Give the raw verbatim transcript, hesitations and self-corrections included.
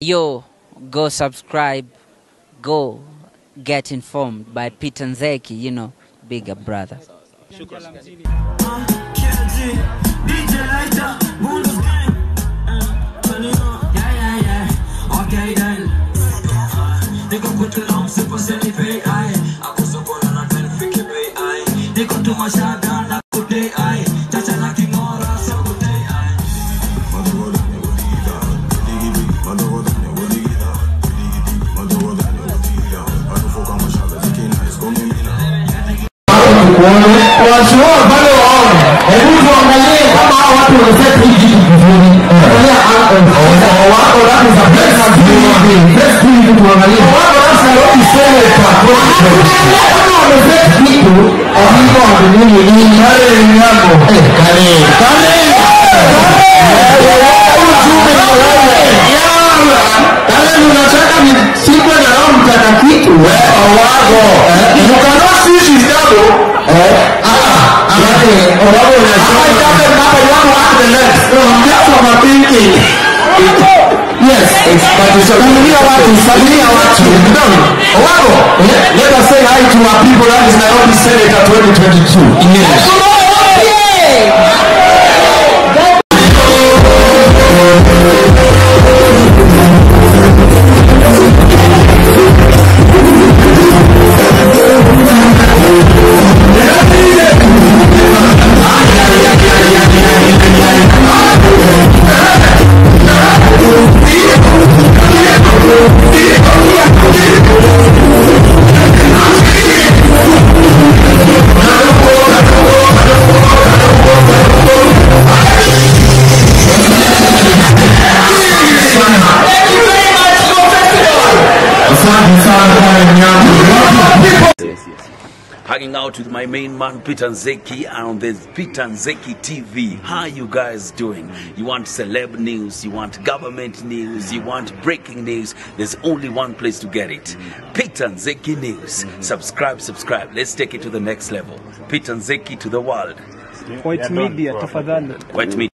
Yo, go subscribe, go get informed by Peter Nzeki, you know, bigger brother. You cannot see she's Yes, but it's a family of our family of our children. Oh, let us say hi to our people. That is Nairobi Senator twenty twenty-two. Yes. Hanging out with my main man Peter Nzeki on the Peter Nzeki T V. How you guys doing? You want celeb news, you want government news, you want breaking news. There's only one place to get it. Peter Nzeki News. Subscribe, subscribe. Let's take it to the next level. Peter Nzeki to the world. Quite media, tafadhali. Quite media.